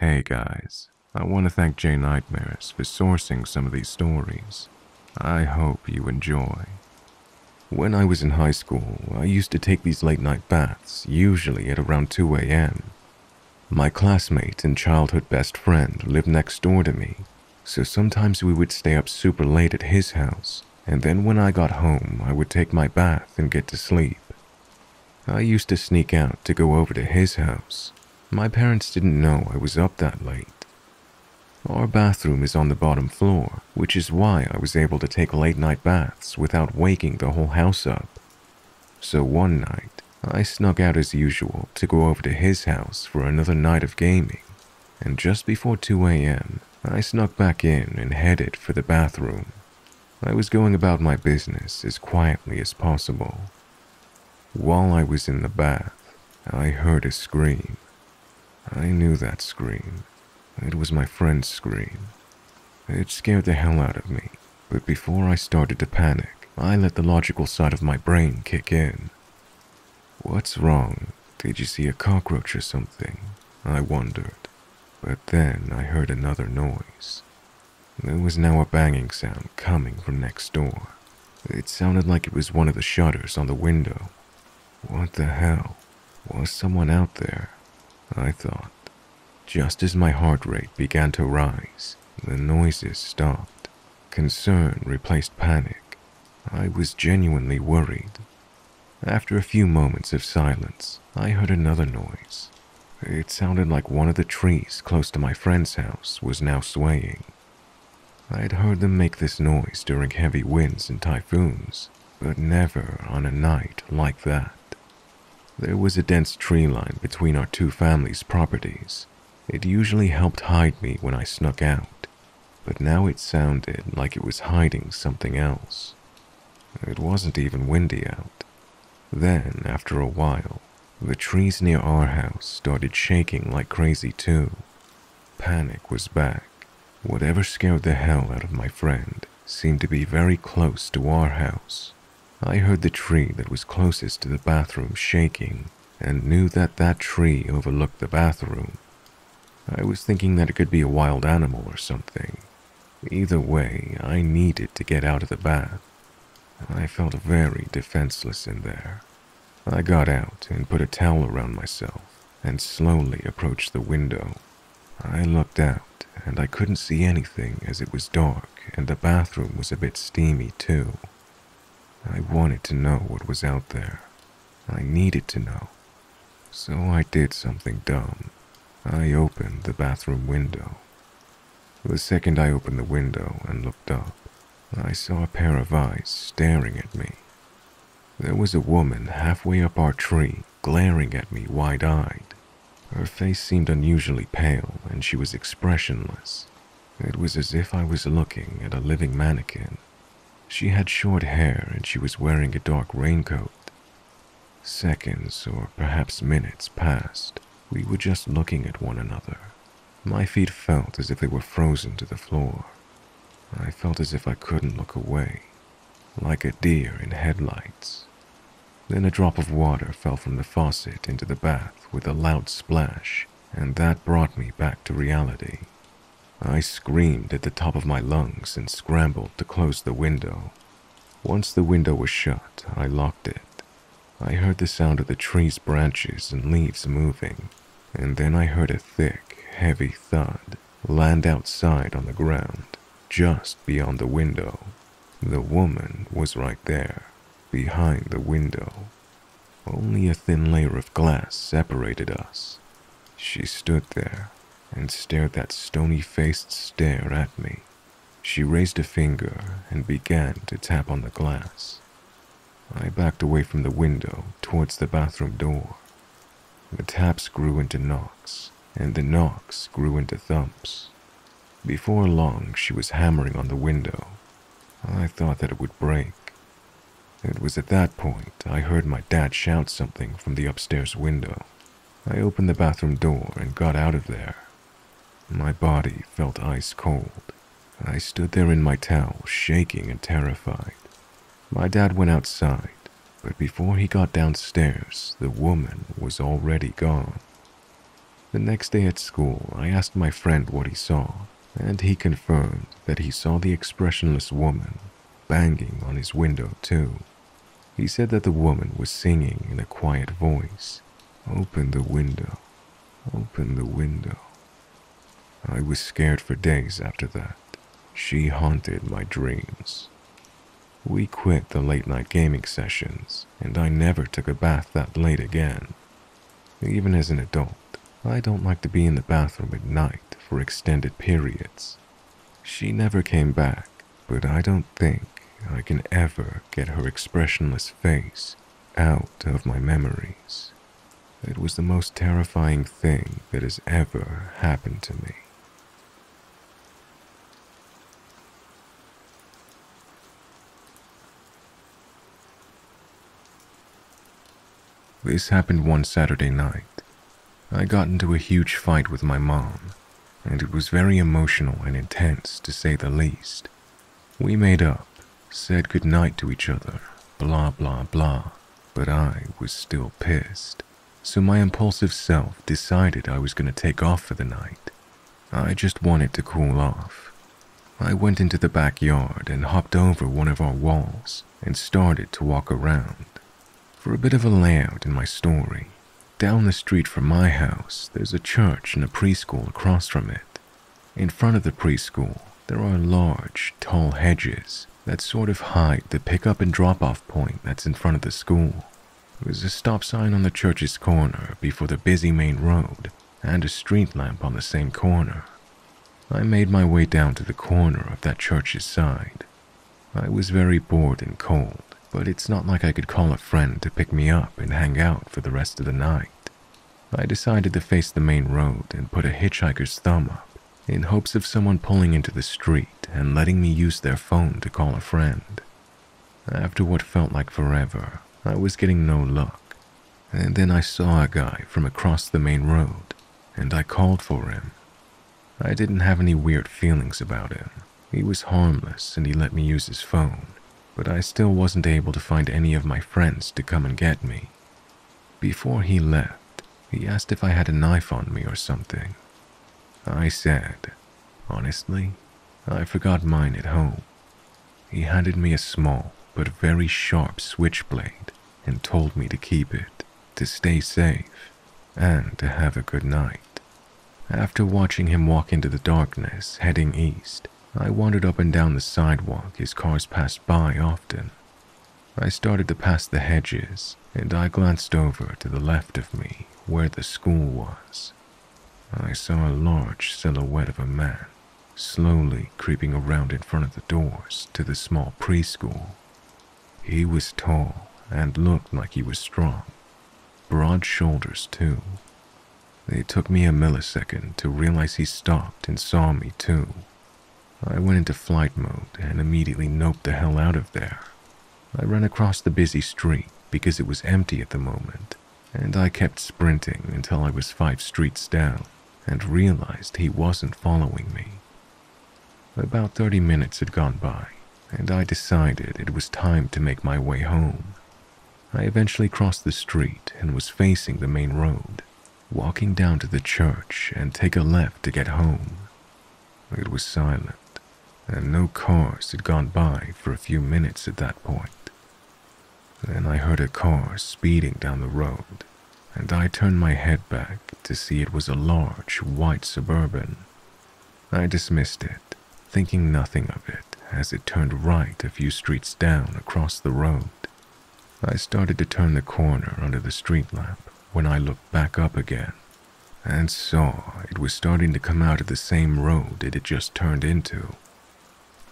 Hey guys, I want to thank Jay Nightmares for sourcing some of these stories. I hope you enjoy. When I was in high school, I used to take these late night baths, usually at around 2 a.m. My classmate and childhood best friend lived next door to me, so sometimes we would stay up super late at his house, and then when I got home, I would take my bath and get to sleep. I used to sneak out to go over to his house. My parents didn't know I was up that late. Our bathroom is on the bottom floor, which is why I was able to take late night baths without waking the whole house up. So one night, I snuck out as usual to go over to his house for another night of gaming, and just before 2 a.m., I snuck back in and headed for the bathroom. I was going about my business as quietly as possible. While I was in the bath, I heard a scream. I knew that scream. It was my friend's scream. It scared the hell out of me, but before I started to panic, I let the logical side of my brain kick in. What's wrong? Did you see a cockroach or something? I wondered. But then I heard another noise. There was now a banging sound coming from next door. It sounded like it was one of the shutters on the window. What the hell? Was someone out there? I thought. Just as my heart rate began to rise, the noises stopped. Concern replaced panic. I was genuinely worried. After a few moments of silence, I heard another noise. It sounded like one of the trees close to my friend's house was now swaying. I had heard them make this noise during heavy winds and typhoons, but never on a night like that. There was a dense tree line between our two families' properties. It usually helped hide me when I snuck out, but now it sounded like it was hiding something else. It wasn't even windy out. Then, after a while, the trees near our house started shaking like crazy too. Panic was back. Whatever scared the hell out of my friend seemed to be very close to our house. I heard the tree that was closest to the bathroom shaking and knew that that tree overlooked the bathroom. I was thinking that it could be a wild animal or something. Either way, I needed to get out of the bath. I felt very defenseless in there. I got out and put a towel around myself and slowly approached the window. I looked out and I couldn't see anything as it was dark and the bathroom was a bit steamy too. I wanted to know what was out there. I needed to know. So I did something dumb. I opened the bathroom window. The second I opened the window and looked up, I saw a pair of eyes staring at me. There was a woman halfway up our tree, glaring at me wide-eyed. Her face seemed unusually pale and she was expressionless. It was as if I was looking at a living mannequin. She had short hair and she was wearing a dark raincoat. Seconds or perhaps minutes passed. We were just looking at one another. My feet felt as if they were frozen to the floor. I felt as if I couldn't look away, like a deer in headlights. Then a drop of water fell from the faucet into the bath with a loud splash, and that brought me back to reality. I screamed at the top of my lungs and scrambled to close the window. Once the window was shut, I locked it. I heard the sound of the tree's branches and leaves moving, and then I heard a thick, heavy thud land outside on the ground, just beyond the window. The woman was right there, behind the window. Only a thin layer of glass separated us. She stood there and stared that stony-faced stare at me. She raised a finger and began to tap on the glass. I backed away from the window towards the bathroom door. The taps grew into knocks, and the knocks grew into thumps. Before long, she was hammering on the window. I thought that it would break. It was at that point I heard my dad shout something from the upstairs window. I opened the bathroom door and got out of there. My body felt ice cold. I stood there in my towel, shaking and terrified. My dad went outside, but before he got downstairs, the woman was already gone. The next day at school, I asked my friend what he saw, and he confirmed that he saw the expressionless woman banging on his window too. He said that the woman was singing in a quiet voice, "Open the window, open the window." I was scared for days after that. She haunted my dreams. We quit the late-night gaming sessions, and I never took a bath that late again. Even as an adult, I don't like to be in the bathroom at night for extended periods. She never came back, but I don't think I can ever get her expressionless face out of my memories. It was the most terrifying thing that has ever happened to me. This happened one Saturday night. I got into a huge fight with my mom, and it was very emotional and intense, to say the least. We made up, said goodnight to each other, blah blah blah, but I was still pissed. So my impulsive self decided I was going to take off for the night. I just wanted to cool off. I went into the backyard and hopped over one of our walls and started to walk around. For a bit of a layout in my story, down the street from my house, there's a church and a preschool across from it. In front of the preschool, there are large, tall hedges that sort of hide the pick-up and drop-off point that's in front of the school. There's a stop sign on the church's corner before the busy main road, and a street lamp on the same corner. I made my way down to the corner of that church's side. I was very bored and cold, but it's not like I could call a friend to pick me up and hang out for the rest of the night. I decided to face the main road and put a hitchhiker's thumb up in hopes of someone pulling into the street and letting me use their phone to call a friend. After what felt like forever, I was getting no luck, and then I saw a guy from across the main road, and I called for him. I didn't have any weird feelings about him. He was harmless and he let me use his phone. But I still wasn't able to find any of my friends to come and get me. Before he left, he asked if I had a knife on me or something. I said, "Honestly, I forgot mine at home." He handed me a small but very sharp switchblade and told me to keep it, to stay safe, and to have a good night. After watching him walk into the darkness, heading east, I wandered up and down the sidewalk his cars passed by often. I started to pass the hedges, and I glanced over to the left of me, where the school was. I saw a large silhouette of a man, slowly creeping around in front of the doors to the small preschool. He was tall and looked like he was strong. Broad shoulders, too. It took me a millisecond to realize he stopped and saw me, too. I went into flight mode and immediately noped the hell out of there. I ran across the busy street because it was empty at the moment, and I kept sprinting until I was 5 streets down and realized he wasn't following me. About 30 minutes had gone by, and I decided it was time to make my way home. I eventually crossed the street and was facing the main road, walking down to the church and take a left to get home. It was silent, and no cars had gone by for a few minutes at that point. Then I heard a car speeding down the road, and I turned my head back to see it was a large white Suburban. I dismissed it, thinking nothing of it, as it turned right a few streets down across the road. I started to turn the corner under the street lamp when I looked back up again, and saw it was starting to come out of the same road it had just turned into.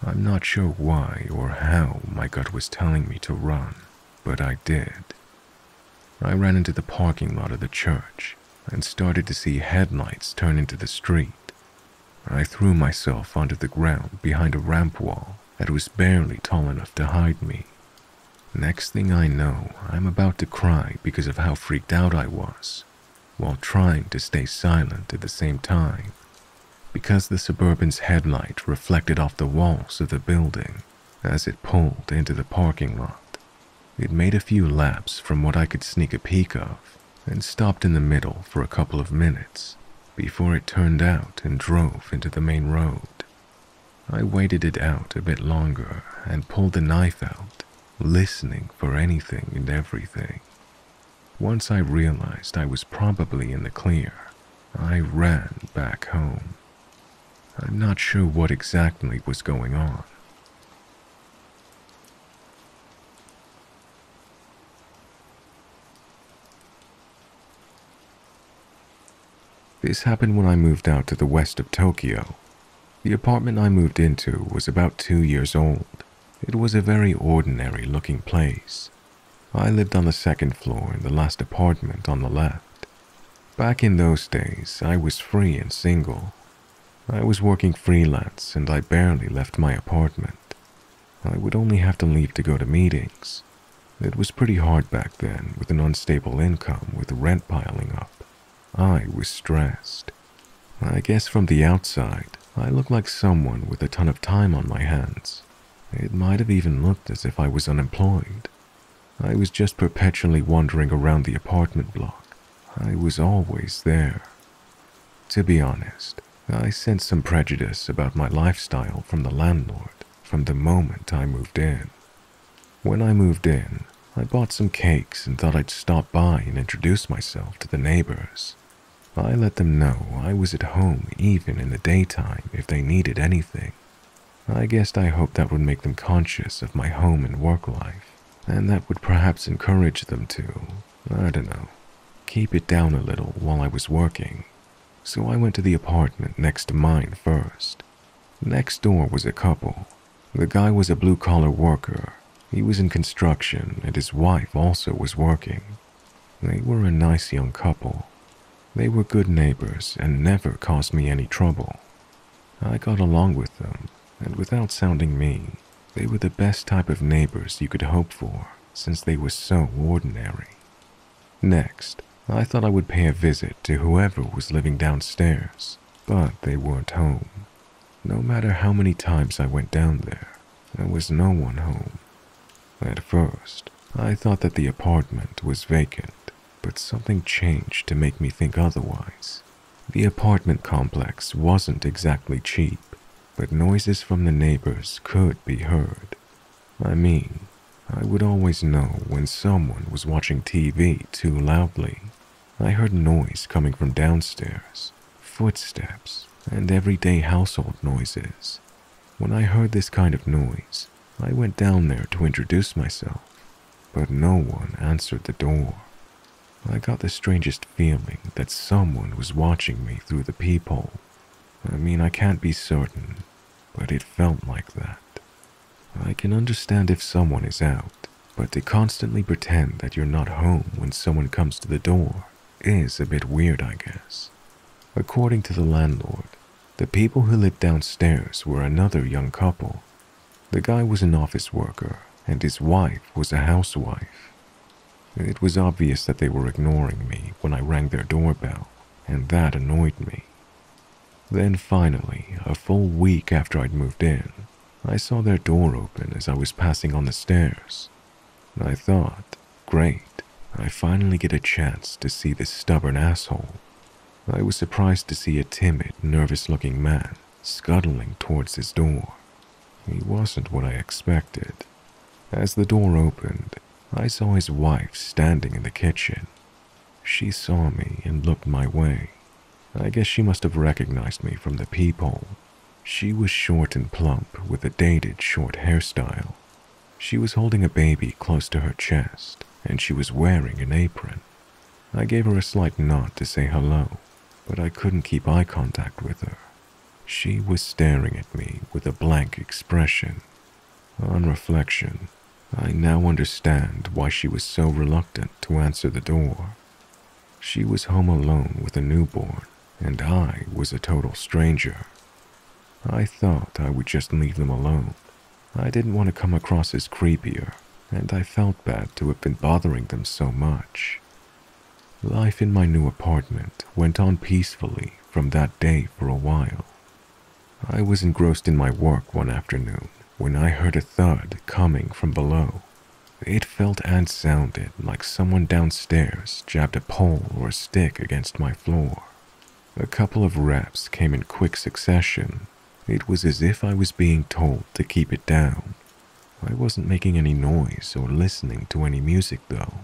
I'm not sure why or how my gut was telling me to run, but I did. I ran into the parking lot of the church and started to see headlights turn into the street. I threw myself onto the ground behind a ramp wall that was barely tall enough to hide me. Next thing I know, I'm about to cry because of how freaked out I was, while trying to stay silent at the same time, because the Suburban's headlight reflected off the walls of the building as it pulled into the parking lot. It made a few laps from what I could sneak a peek of, and stopped in the middle for a couple of minutes before it turned out and drove into the main road. I waited it out a bit longer and pulled the knife out, listening for anything and everything. Once I realized I was probably in the clear, I ran back home. I'm not sure what exactly was going on. This happened when I moved out to the west of Tokyo. The apartment I moved into was about 2 years old. It was a very ordinary looking place. I lived on the second floor in the last apartment on the left. Back in those days, I was free and single. I was working freelance and I barely left my apartment. I would only have to leave to go to meetings. It was pretty hard back then with an unstable income with rent piling up. I was stressed. I guess from the outside, I looked like someone with a ton of time on my hands. It might have even looked as if I was unemployed. I was just perpetually wandering around the apartment block. I was always there. To be honest, I sensed some prejudice about my lifestyle from the landlord from the moment I moved in. When I moved in, I bought some cakes and thought I'd stop by and introduce myself to the neighbors. I let them know I was at home even in the daytime if they needed anything. I guessed I hoped that would make them conscious of my home and work life, and that would perhaps encourage them to, I don't know, keep it down a little while I was working. So I went to the apartment next to mine first. Next door was a couple. The guy was a blue-collar worker. He was in construction and his wife also was working. They were a nice young couple. They were good neighbors and never caused me any trouble. I got along with them, and without sounding mean, they were the best type of neighbors you could hope for since they were so ordinary. Next, I thought I would pay a visit to whoever was living downstairs, but they weren't home. No matter how many times I went down there, there was no one home. At first, I thought that the apartment was vacant, but something changed to make me think otherwise. The apartment complex wasn't exactly cheap, but noises from the neighbors could be heard. I mean, I would always know when someone was watching TV too loudly. I heard noise coming from downstairs, footsteps, and everyday household noises. When I heard this kind of noise, I went down there to introduce myself, but no one answered the door. I got the strangest feeling that someone was watching me through the peephole. I mean, I can't be certain, but it felt like that. I can understand if someone is out, but to constantly pretend that you're not home when someone comes to the door is a bit weird, I guess. According to the landlord, the people who lived downstairs were another young couple. The guy was an office worker, and his wife was a housewife. It was obvious that they were ignoring me when I rang their doorbell, and that annoyed me. Then finally, a full week after I'd moved in, I saw their door open as I was passing on the stairs. I thought, great, I finally get a chance to see this stubborn asshole. I was surprised to see a timid, nervous-looking man scuttling towards his door. He wasn't what I expected. As the door opened, I saw his wife standing in the kitchen. She saw me and looked my way. I guess she must have recognized me from the peephole. She was short and plump with a dated short hairstyle. She was holding a baby close to her chest, and she was wearing an apron. I gave her a slight nod to say hello, but I couldn't keep eye contact with her. She was staring at me with a blank expression. On reflection, I now understand why she was so reluctant to answer the door. She was home alone with a newborn, and I was a total stranger. I thought I would just leave them alone. I didn't want to come across as creepier, and I felt bad to have been bothering them so much. Life in my new apartment went on peacefully from that day for a while. I was engrossed in my work one afternoon when I heard a thud coming from below. It felt and sounded like someone downstairs jabbed a pole or a stick against my floor. A couple of raps came in quick succession. It was as if I was being told to keep it down. I wasn't making any noise or listening to any music, though.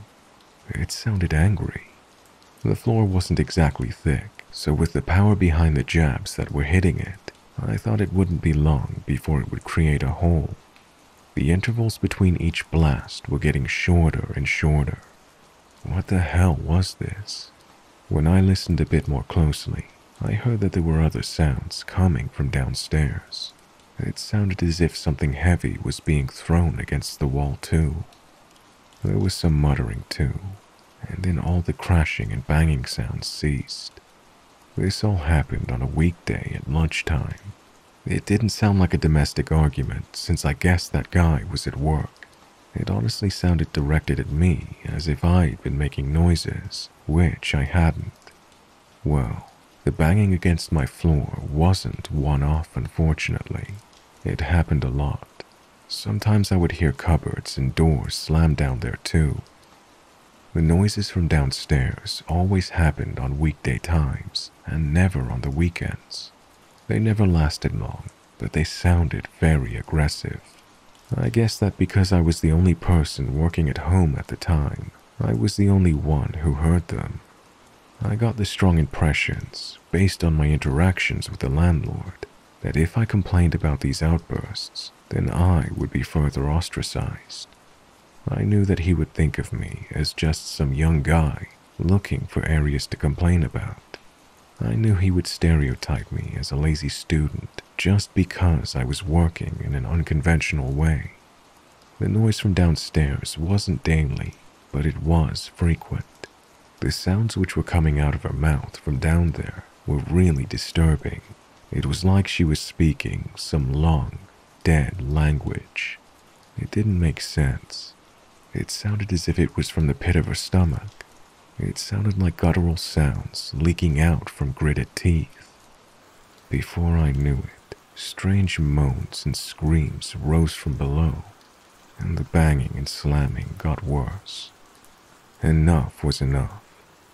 It sounded angry. The floor wasn't exactly thick, so with the power behind the jabs that were hitting it, I thought it wouldn't be long before it would create a hole. The intervals between each blast were getting shorter and shorter. What the hell was this? When I listened a bit more closely, I heard that there were other sounds coming from downstairs. It sounded as if something heavy was being thrown against the wall too. There was some muttering too, and then all the crashing and banging sounds ceased. This all happened on a weekday at lunchtime. It didn't sound like a domestic argument, since I guessed that guy was at work. It honestly sounded directed at me, as if I'd been making noises, which I hadn't. Well, the banging against my floor wasn't one-off, unfortunately. It happened a lot. Sometimes I would hear cupboards and doors slam down there too. The noises from downstairs always happened on weekday times, and never on the weekends. They never lasted long, but they sounded very aggressive. I guess that because I was the only person working at home at the time, I was the only one who heard them. I got the strong impressions, based on my interactions with the landlord, that if I complained about these outbursts, then I would be further ostracized. I knew that he would think of me as just some young guy looking for areas to complain about. I knew he would stereotype me as a lazy student just because I was working in an unconventional way. The noise from downstairs wasn't daily, but it was frequent. The sounds which were coming out of her mouth from down there were really disturbing. It was like she was speaking some long, dead language. It didn't make sense. It sounded as if it was from the pit of her stomach. It sounded like guttural sounds leaking out from gritted teeth. Before I knew it, strange moans and screams rose from below, and the banging and slamming got worse. Enough was enough.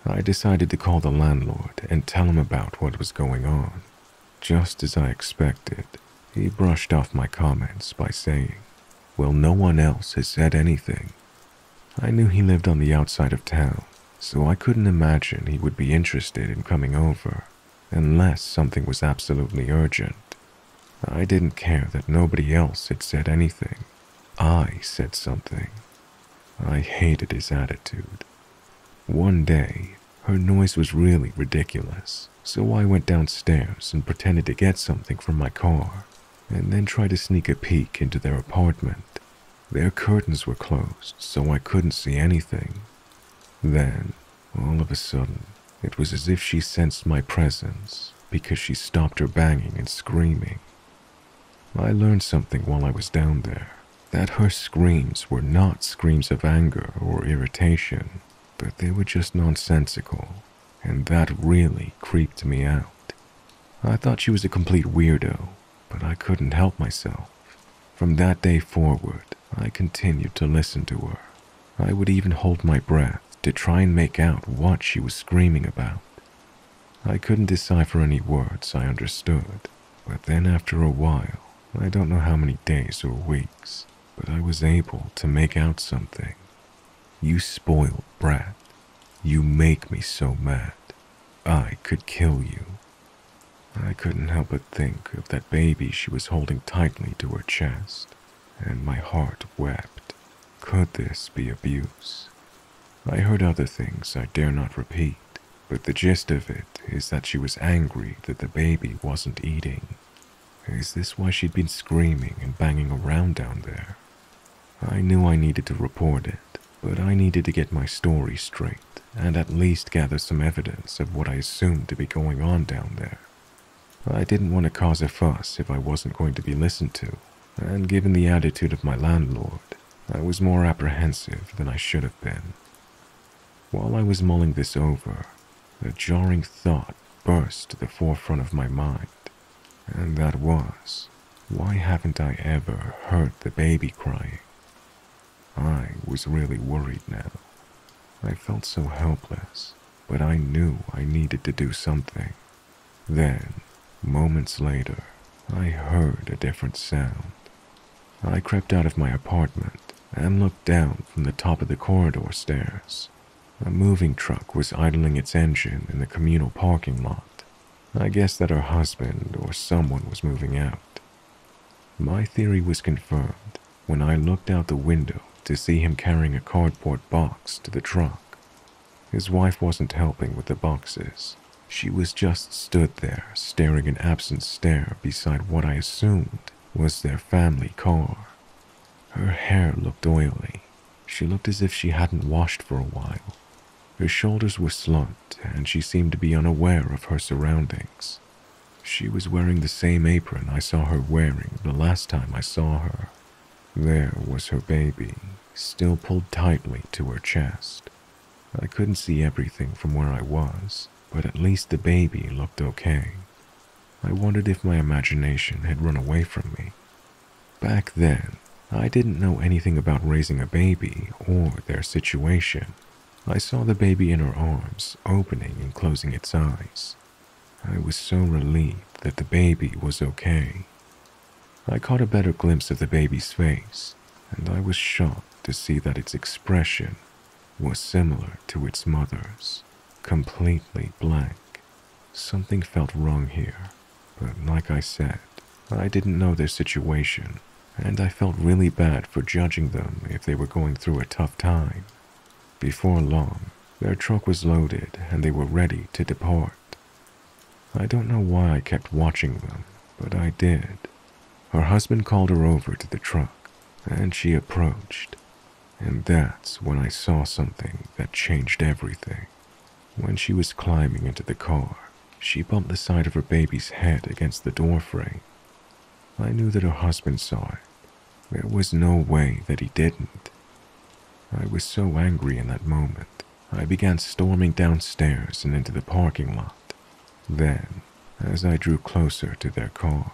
I decided to call the landlord and tell him about what was going on. Just as I expected, he brushed off my comments by saying, "Well, no one else has said anything." I knew he lived on the outside of town, so I couldn't imagine he would be interested in coming over, unless something was absolutely urgent. I didn't care that nobody else had said anything. I said something. I hated his attitude. One day, her noise was really ridiculous, so I went downstairs and pretended to get something from my car, and then tried to sneak a peek into their apartment. Their curtains were closed, so I couldn't see anything. Then, all of a sudden, it was as if she sensed my presence because she stopped her banging and screaming. I learned something while I was down there, that her screams were not screams of anger or irritation, but they were just nonsensical, and that really creeped me out. I thought she was a complete weirdo, but I couldn't help myself. From that day forward, I continued to listen to her. I would even hold my breath to try and make out what she was screaming about. I couldn't decipher any words I understood, but then after a while, I don't know how many days or weeks, but I was able to make out something. "You spoiled brat. You make me so mad. I could kill you." I couldn't help but think of that baby she was holding tightly to her chest, and my heart wept. Could this be abuse? I heard other things I dare not repeat, but the gist of it is that she was angry that the baby wasn't eating. Is this why she'd been screaming and banging around down there? I knew I needed to report it, but I needed to get my story straight and at least gather some evidence of what I assumed to be going on down there. I didn't want to cause a fuss if I wasn't going to be listened to, and given the attitude of my landlord, I was more apprehensive than I should have been. While I was mulling this over, a jarring thought burst to the forefront of my mind, and that was, why haven't I ever heard the baby crying? I was really worried now. I felt so helpless, but I knew I needed to do something. Then, moments later, I heard a different sound. I crept out of my apartment and looked down from the top of the corridor stairs. A moving truck was idling its engine in the communal parking lot. I guessed that her husband or someone was moving out. My theory was confirmed when I looked out the window to see him carrying a cardboard box to the truck. His wife wasn't helping with the boxes. She was just stood there staring an absent stare beside what I assumed was their family car. Her hair looked oily. She looked as if she hadn't washed for a while. Her shoulders were slumped and she seemed to be unaware of her surroundings. She was wearing the same apron I saw her wearing the last time I saw her. There was her baby, still pulled tightly to her chest. I couldn't see everything from where I was, but at least the baby looked okay. I wondered if my imagination had run away from me. Back then, I didn't know anything about raising a baby or their situation. I saw the baby in her arms, opening and closing its eyes. I was so relieved that the baby was okay. I caught a better glimpse of the baby's face, and I was shocked to see that its expression was similar to its mother's, completely blank. Something felt wrong here, but like I said, I didn't know their situation, and I felt really bad for judging them if they were going through a tough time. Before long, their truck was loaded and they were ready to depart. I don't know why I kept watching them, but I did. Her husband called her over to the truck, and she approached. And that's when I saw something that changed everything. When she was climbing into the car, she bumped the side of her baby's head against the doorframe. I knew that her husband saw it. There was no way that he didn't. I was so angry in that moment, I began storming downstairs and into the parking lot. Then, as I drew closer to their car,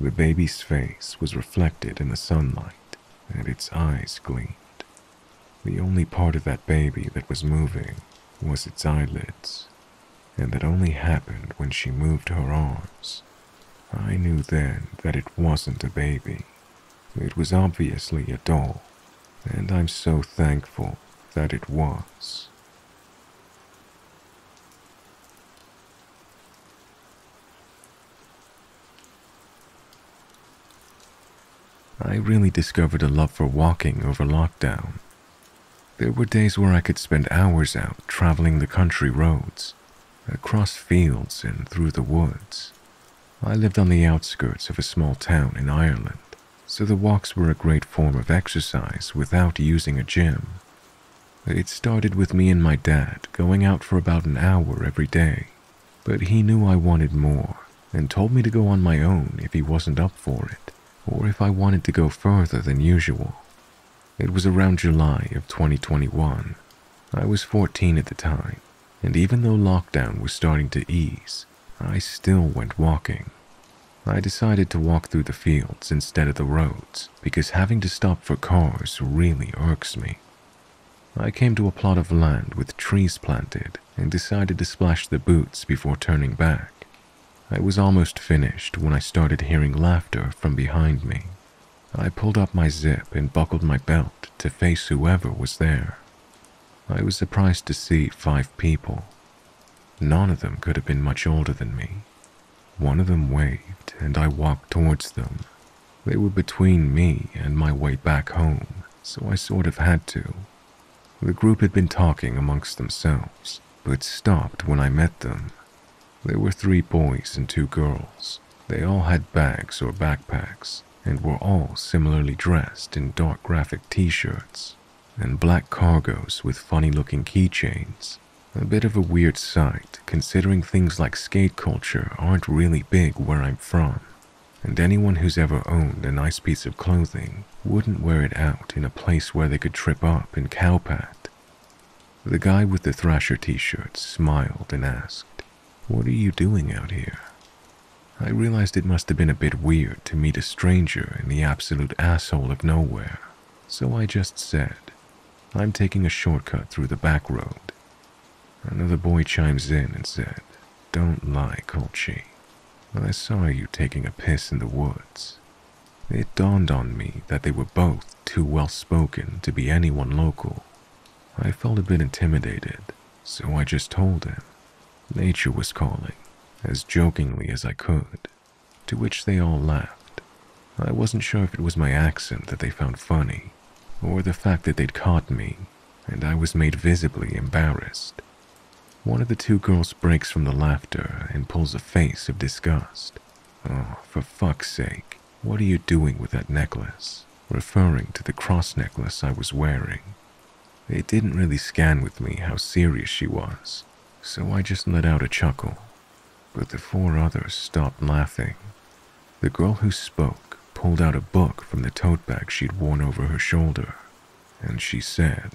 the baby's face was reflected in the sunlight, and its eyes gleamed. The only part of that baby that was moving was its eyelids, and that only happened when she moved her arms. I knew then that it wasn't a baby. It was obviously a doll, and I'm so thankful that it was. I really discovered a love for walking over lockdown. There were days where I could spend hours out traveling the country roads, across fields and through the woods. I lived on the outskirts of a small town in Ireland, so the walks were a great form of exercise without using a gym. It started with me and my dad going out for about an hour every day, but he knew I wanted more and told me to go on my own if he wasn't up for it, or if I wanted to go further than usual. It was around July of 2021. I was 14 at the time, and even though lockdown was starting to ease, I still went walking. I decided to walk through the fields instead of the roads, because having to stop for cars really irks me. I came to a plot of land with trees planted and decided to splash the boots before turning back. I was almost finished when I started hearing laughter from behind me. I pulled up my zip and buckled my belt to face whoever was there. I was surprised to see 5 people. None of them could have been much older than me. One of them waved, and I walked towards them. They were between me and my way back home, so I sort of had to. The group had been talking amongst themselves, but stopped when I met them. There were 3 boys and 2 girls. They all had bags or backpacks and were all similarly dressed in dark graphic t-shirts and black cargos with funny-looking keychains. A bit of a weird sight considering things like skate culture aren't really big where I'm from, and anyone who's ever owned a nice piece of clothing wouldn't wear it out in a place where they could trip up and cowpat. The guy with the Thrasher t-shirt smiled and asked, "What are you doing out here?" I realized it must have been a bit weird to meet a stranger in the absolute asshole of nowhere, so I just said, "I'm taking a shortcut through the back road." Another boy chimes in and said, Don't lie, Colchi. When I saw you taking a piss in the woods, it dawned on me that they were both too well-spoken to be anyone local. I felt a bit intimidated, so I just told him nature was calling, as jokingly as I could, to which they all laughed. I wasn't sure if it was my accent that they found funny, or the fact that they'd caught me, and I was made visibly embarrassed. One of the two girls breaks from the laughter and pulls a face of disgust. "Oh, for fuck's sake, what are you doing with that necklace?" referring to the cross necklace I was wearing. It didn't really scan with me how serious she was, so I just let out a chuckle. But the four others stopped laughing. The girl who spoke pulled out a book from the tote bag she'd worn over her shoulder, and she said,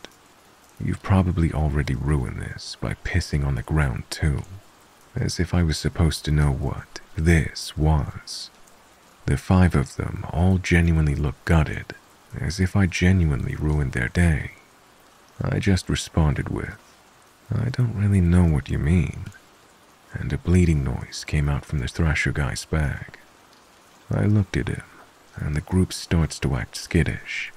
"You've probably already ruined this by pissing on the ground too," as if I was supposed to know what this was. The five of them all genuinely looked gutted, as if I genuinely ruined their day. I just responded with, "I don't really know what you mean," and a bleeding noise came out from the Thrasher guy's bag. I looked at him, and the group starts to act skittish.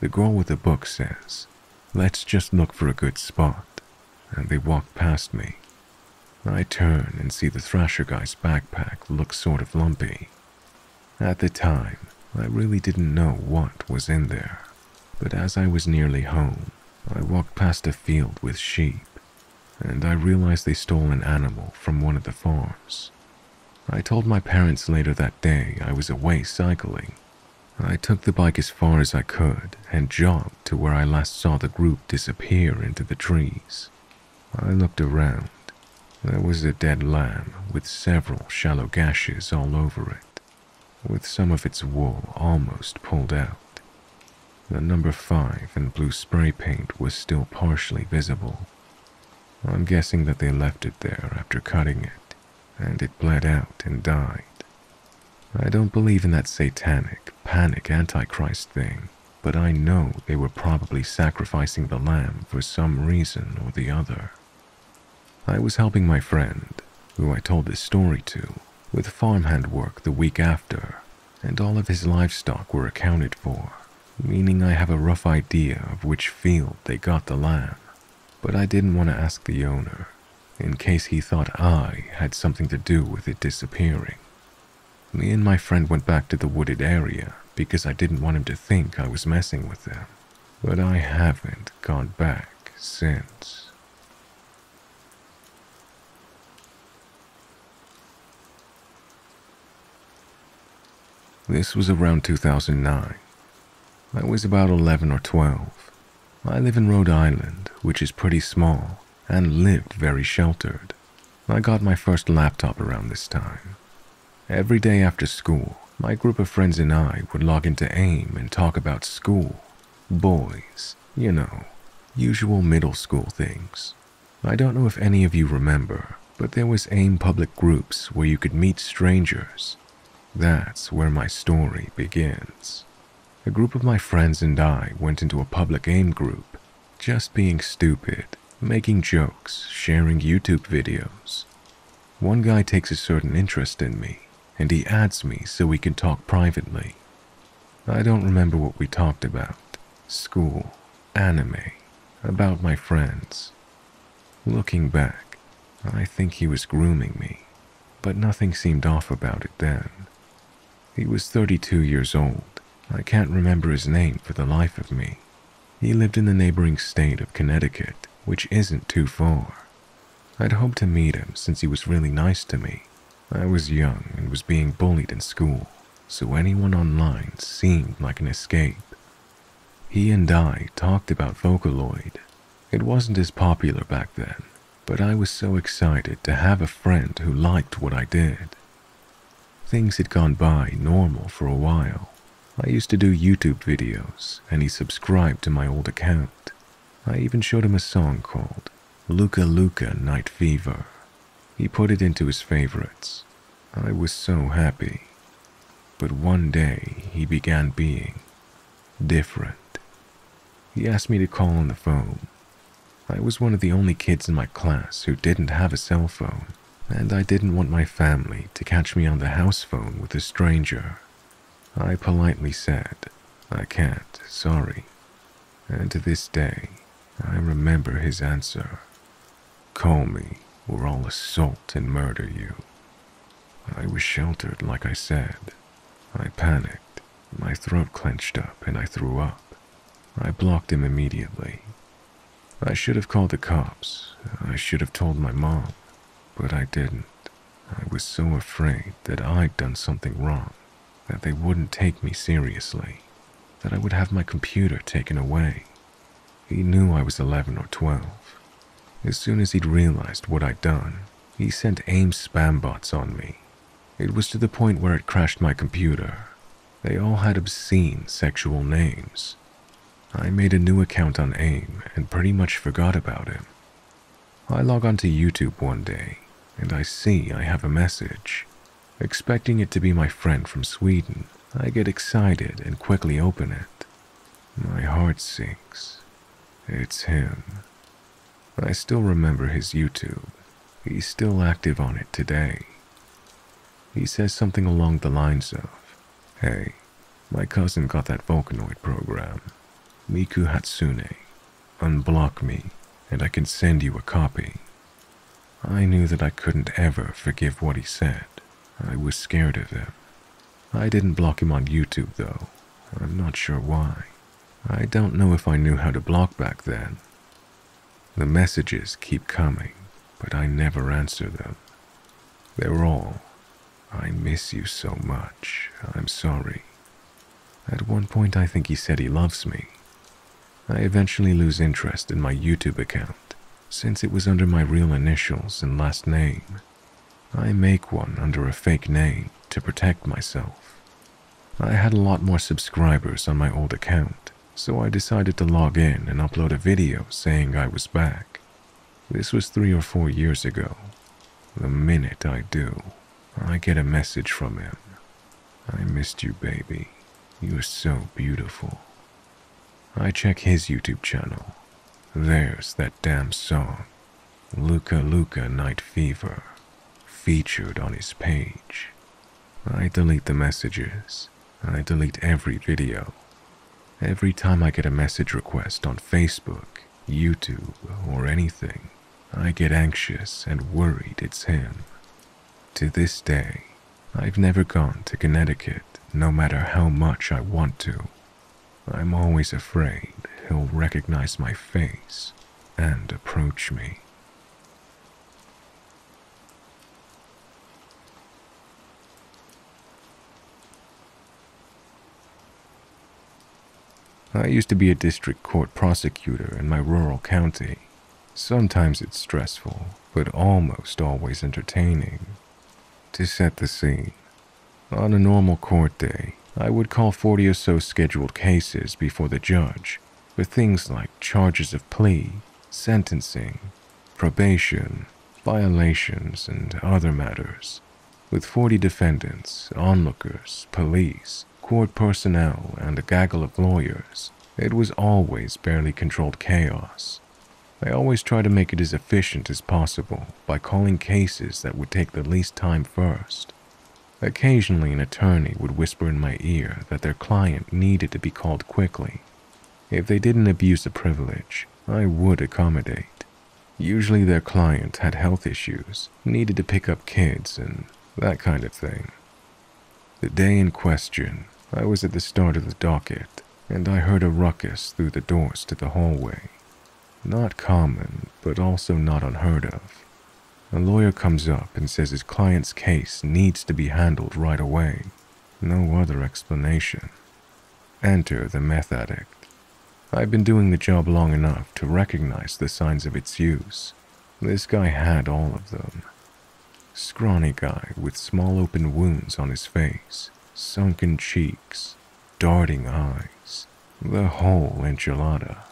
The girl with the book says, "Let's just look for a good spot," and they walk past me. I turn and see the Thrasher guy's backpack look sort of lumpy. At the time, I really didn't know what was in there, but as I was nearly home, I walked past a field with sheep, and I realized they stole an animal from one of the farms. I told my parents later that day I was away cycling. I took the bike as far as I could and jogged to where I last saw the group disappear into the trees. I looked around. There was a dead lamb with several shallow gashes all over it, with some of its wool almost pulled out. The number 5 in blue spray paint was still partially visible. I'm guessing that they left it there after cutting it, and it bled out and died. I don't believe in that satanic, panic antichrist thing, but I know they were probably sacrificing the lamb for some reason or the other. I was helping my friend, who I told this story to, with farmhand work the week after, and all of his livestock were accounted for, meaning I have a rough idea of which field they got the lamb, but I didn't want to ask the owner, in case he thought I had something to do with it disappearing. Me and my friend went back to the wooded area because I didn't want him to think I was messing with them, but I haven't gone back since. This was around 2009. I was about 11 or 12. I live in Rhode Island, which is pretty small, and lived very sheltered. I got my first laptop around this time. Every day after school, my group of friends and I would log into AIM and talk about school, boys, you know, usual middle school things. I don't know if any of you remember, but there was AIM public groups where you could meet strangers. That's where my story begins. A group of my friends and I went into a public AIM group, just being stupid, making jokes, sharing YouTube videos. One guy takes a certain interest in me, and he adds me so we can talk privately. I don't remember what we talked about. School, anime, about my friends. Looking back, I think he was grooming me, but nothing seemed off about it then. He was 32 years old. I can't remember his name for the life of me. He lived in the neighboring state of Connecticut, which isn't too far. I'd hoped to meet him since he was really nice to me. I was young and was being bullied in school, so anyone online seemed like an escape. He and I talked about Vocaloid. It wasn't as popular back then, but I was so excited to have a friend who liked what I did. Things had gone by normal for a while. I used to do YouTube videos, and he subscribed to my old account. I even showed him a song called Luka Luka Night Fever. He put it into his favorites. I was so happy. But one day, he began being different. He asked me to call on the phone. I was one of the only kids in my class who didn't have a cell phone, and I didn't want my family to catch me on the house phone with a stranger. I politely said, "I can't, sorry." And to this day, I remember his answer. "Call me, or I'll assault and murder you." I was sheltered, like I said. I panicked, my throat clenched up, and I threw up. I blocked him immediately. I should have called the cops, I should have told my mom, but I didn't. I was so afraid that I'd done something wrong, that they wouldn't take me seriously, that I would have my computer taken away. He knew I was 11 or 12. As soon as he'd realized what I'd done, he sent AIM spam bots on me. It was to the point where it crashed my computer. They all had obscene sexual names. I made a new account on AIM and pretty much forgot about him. I log onto YouTube one day, and I see I have a message. Expecting it to be my friend from Sweden, I get excited and quickly open it. My heart sinks. It's him. I still remember his YouTube. He's still active on it today. He says something along the lines of, "Hey, my cousin got that Vocaloid program. Miku Hatsune, unblock me, and I can send you a copy." I knew that I couldn't ever forgive what he said. I was scared of him. I didn't block him on YouTube, though. I'm not sure why. I don't know if I knew how to block back then. The messages keep coming, but I never answer them. They're all, "I miss you so much, I'm sorry." At one point I think he said he loves me. I eventually lose interest in my YouTube account, since it was under my real initials and last name. I make one under a fake name to protect myself. I had a lot more subscribers on my old account, so I decided to log in and upload a video saying I was back. This was 3 or 4 years ago. The minute I do, I get a message from him. "I missed you, baby. You're so beautiful." I check his YouTube channel. There's that damn song, Luka Luka Night Fever, featured on his page. I delete the messages. I delete every video. Every time I get a message request on Facebook, YouTube, or anything, I get anxious and worried it's him. To this day, I've never gone to Connecticut, no matter how much I want to. I'm always afraid he'll recognize my face and approach me. I used to be a district court prosecutor in my rural county. Sometimes it's stressful, but almost always entertaining. To set the scene, on a normal court day, I would call 40 or so scheduled cases before the judge for things like charges of plea, sentencing, probation, violations, and other matters, with 40 defendants, onlookers, police, court personnel, and a gaggle of lawyers. It was always barely controlled chaos. I always try to make it as efficient as possible by calling cases that would take the least time first. Occasionally an attorney would whisper in my ear that their client needed to be called quickly. If they didn't abuse the privilege, I would accommodate. Usually their client had health issues, needed to pick up kids, and that kind of thing. The day in question, I was at the start of the docket, and I heard a ruckus through the doors to the hallway. Not common, but also not unheard of. A lawyer comes up and says his client's case needs to be handled right away. No other explanation. Enter the meth addict. I've been doing the job long enough to recognize the signs of its use. This guy had all of them. Scrawny guy with small open wounds on his face, sunken cheeks, darting eyes, the whole enchilada.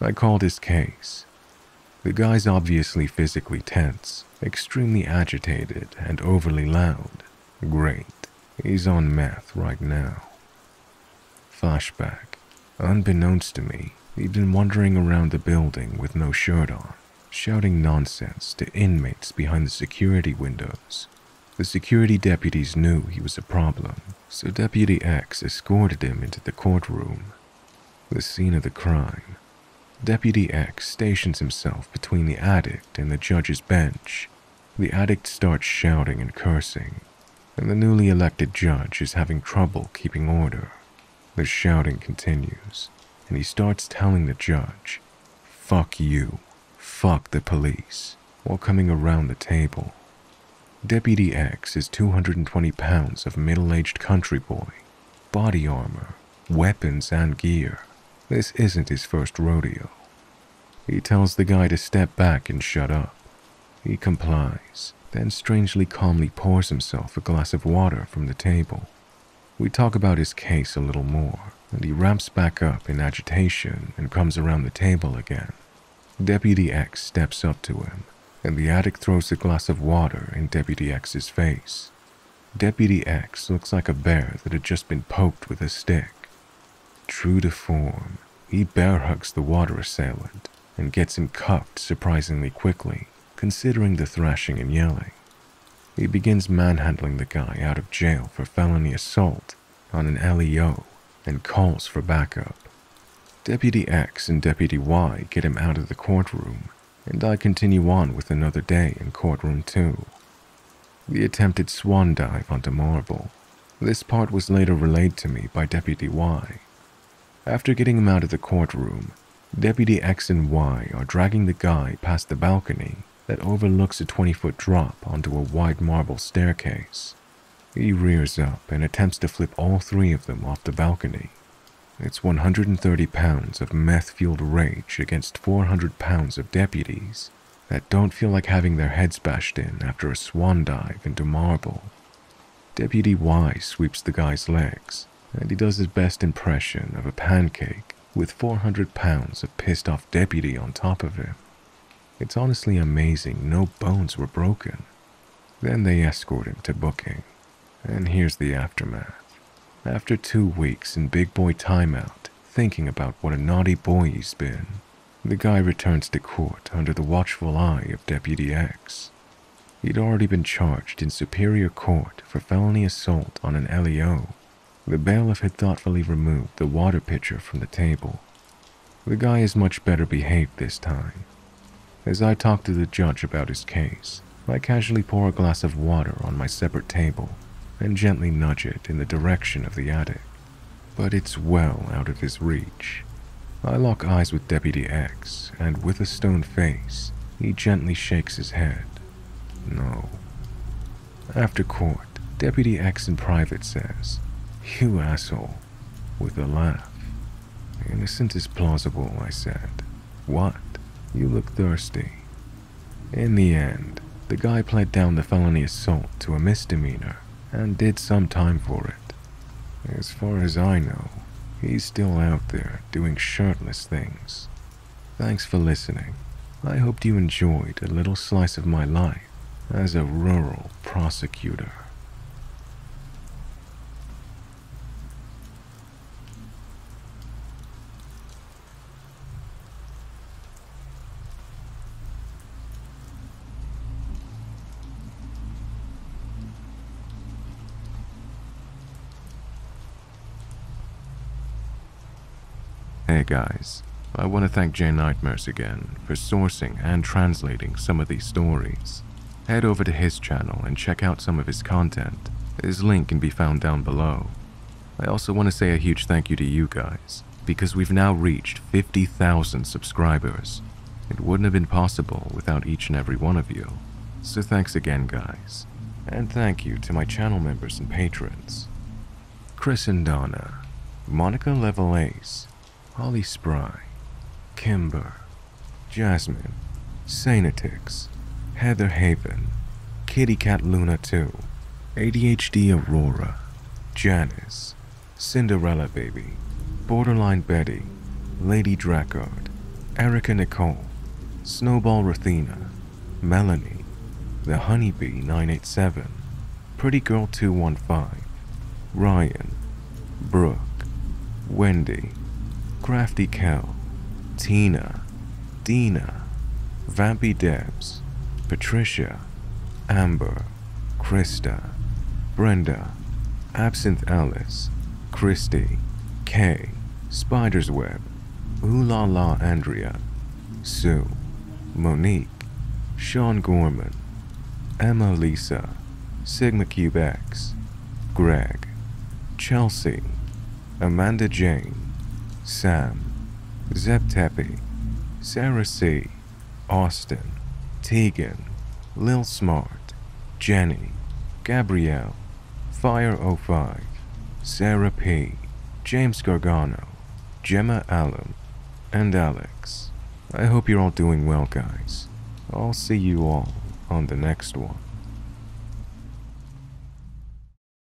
I called his case. The guy's obviously physically tense, extremely agitated, and overly loud. Great, he's on meth right now. Flashback. Unbeknownst to me, he'd been wandering around the building with no shirt on, shouting nonsense to inmates behind the security windows. The security deputies knew he was a problem, so Deputy X escorted him into the courtroom, the scene of the crime. Deputy X stations himself between the addict and the judge's bench. The addict starts shouting and cursing, and the newly elected judge is having trouble keeping order. The shouting continues, and he starts telling the judge, "Fuck you, fuck the police," while coming around the table. Deputy X is 220 pounds of middle-aged country boy, body armor, weapons and gear. This isn't his first rodeo. He tells the guy to step back and shut up. He complies, then strangely calmly pours himself a glass of water from the table. We talk about his case a little more, and he ramps back up in agitation and comes around the table again. Deputy X steps up to him, and the addict throws a glass of water in Deputy X's face. Deputy X looks like a bear that had just been poked with a stick. True to form, he bear hugs the water assailant and gets him cuffed surprisingly quickly, considering the thrashing and yelling. He begins manhandling the guy out of jail for felony assault on an LEO and calls for backup. Deputy X and Deputy Y get him out of the courtroom, and I continue on with another day in courtroom 2. The attempted swan dive onto Marvel. This part was later relayed to me by Deputy Y. After getting him out of the courtroom, Deputy X and Y are dragging the guy past the balcony that overlooks a 20-foot drop onto a wide marble staircase. He rears up and attempts to flip all three of them off the balcony. It's 130 pounds of meth-fueled rage against 400 pounds of deputies that don't feel like having their heads bashed in after a swan dive into marble. Deputy Y sweeps the guy's legs, and he does his best impression of a pancake with 400 pounds of pissed-off deputy on top of him. It's honestly amazing no bones were broken. Then they escort him to booking. And here's the aftermath. After 2 weeks in big boy timeout, thinking about what a naughty boy he's been, the guy returns to court under the watchful eye of Deputy X. He'd already been charged in Superior Court for felony assault on an LEO. The bailiff had thoughtfully removed the water pitcher from the table. The guy is much better behaved this time. As I talk to the judge about his case, I casually pour a glass of water on my separate table and gently nudge it in the direction of the attic. But it's well out of his reach. I lock eyes with Deputy X, and with a stone face, he gently shakes his head. No. After court, Deputy X in private says, "You asshole," with a laugh. "Innocent is plausible," I said. "What? You look thirsty." In the end, the guy pled down the felony assault to a misdemeanor and did some time for it. As far as I know, he's still out there doing shirtless things. Thanks for listening. I hoped you enjoyed a little slice of my life as a rural prosecutor. Hey guys, I want to thank Jay Nightmares again for sourcing and translating some of these stories. Head over to his channel and check out some of his content. His link can be found down below. I also want to say a huge thank you to you guys, because we've now reached 50,000 subscribers. It wouldn't have been possible without each and every one of you. So thanks again guys, and thank you to my channel members and patrons. Chris and Donna, Monica Level Ace, Holly Spry, Kimber, Jasmine, Sanatix, Heather Haven, Kitty Cat Luna 2, ADHD Aurora, Janice, Cinderella Baby, Borderline Betty, Lady Drackard, Erica Nicole, Snowball Rathina, Melanie, The Honeybee 987, Pretty Girl 215, Ryan, Brooke, Wendy, Crafty Kel, Tina, Dina, Vampy Debs, Patricia, Amber, Krista, Brenda, Absinthe Alice, Christy, Kay, Spider's Web, Ooh La La Andrea, Sue, Monique, Sean Gorman, Emma Lisa, Sigma Cube X, Greg, Chelsea, Amanda Jane, Sam, Zeb Tepe, Sarah C, Austin, Tegan, Lil Smart, Jenny, Gabrielle, Fire05, Sarah P, James Gargano, Gemma Allen, and Alex. I hope you're all doing well, guys. I'll see you all on the next one.